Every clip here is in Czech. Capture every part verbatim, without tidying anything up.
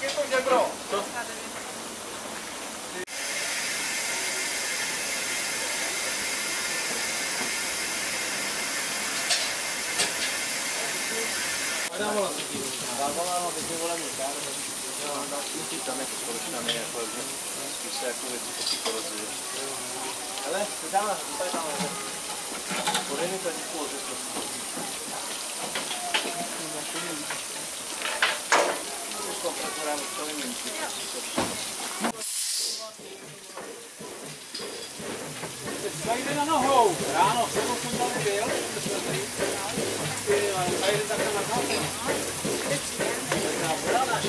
Ale dáme, tady dáme. Bude mi to nikdo zajde na nohou. Ráno jsem ho fundal byl. Zajde takhle na nohou. Taková voda naše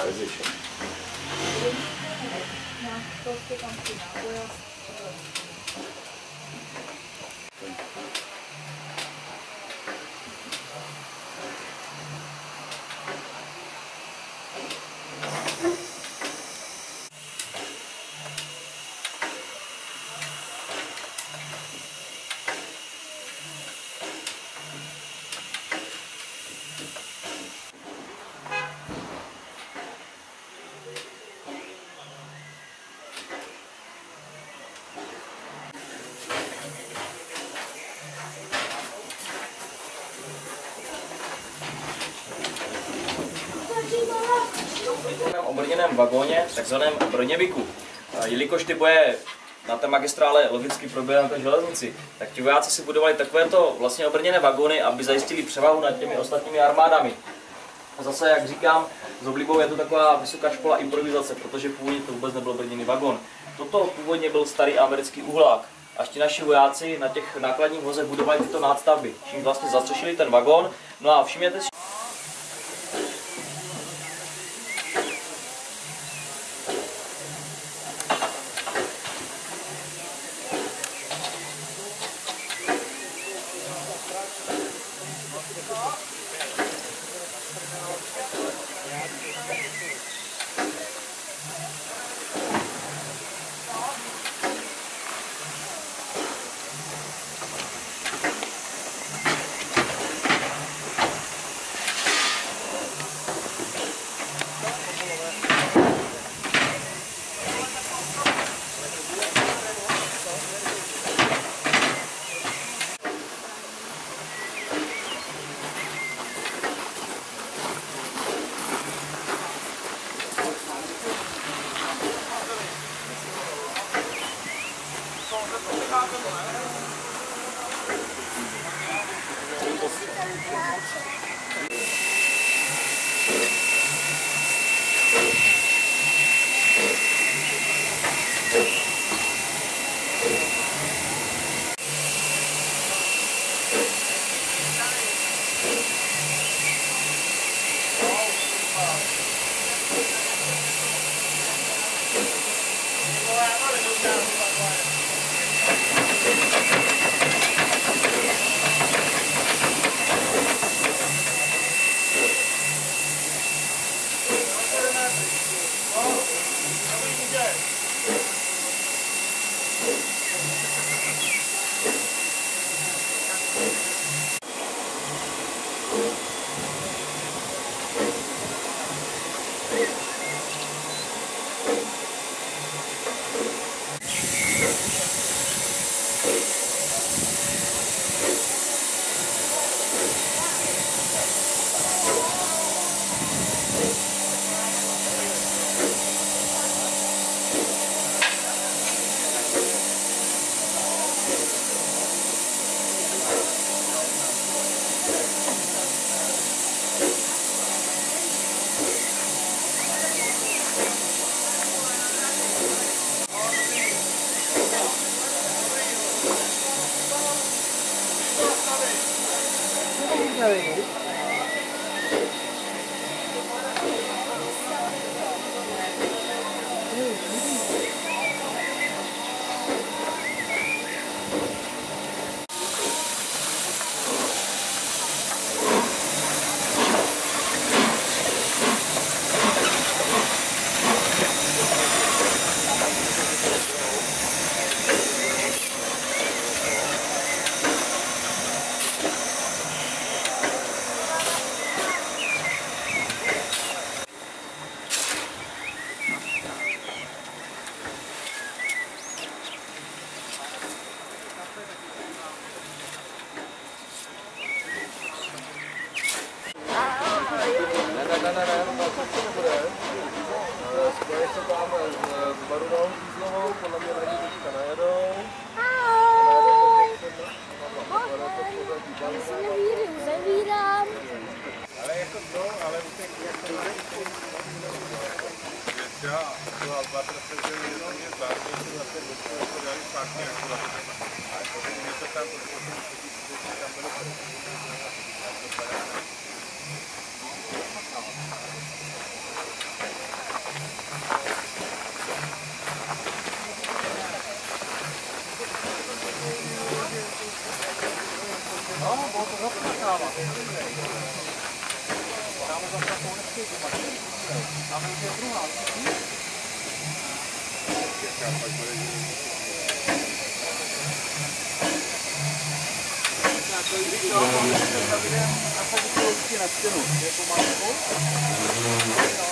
transition. V obrněném vagóně, takzvaném broněbiku. Jelikož ty boje na té magistrále logicky proběhly na té železnici, tak ti vojáci si budovali takovéto vlastně obrněné vagóny, aby zajistili převahu nad těmi ostatními armádami. A zase, jak říkám, s oblibou je to taková vysoká škola improvizace, protože původně to vůbec nebyl obrněný vagón. Toto původně byl starý americký uhlák. Až ti naši vojáci na těch nákladních vozech budovali tyto nástavby, čím vlastně zastřešili ten vagón. No a všimněte si, A to je druhá.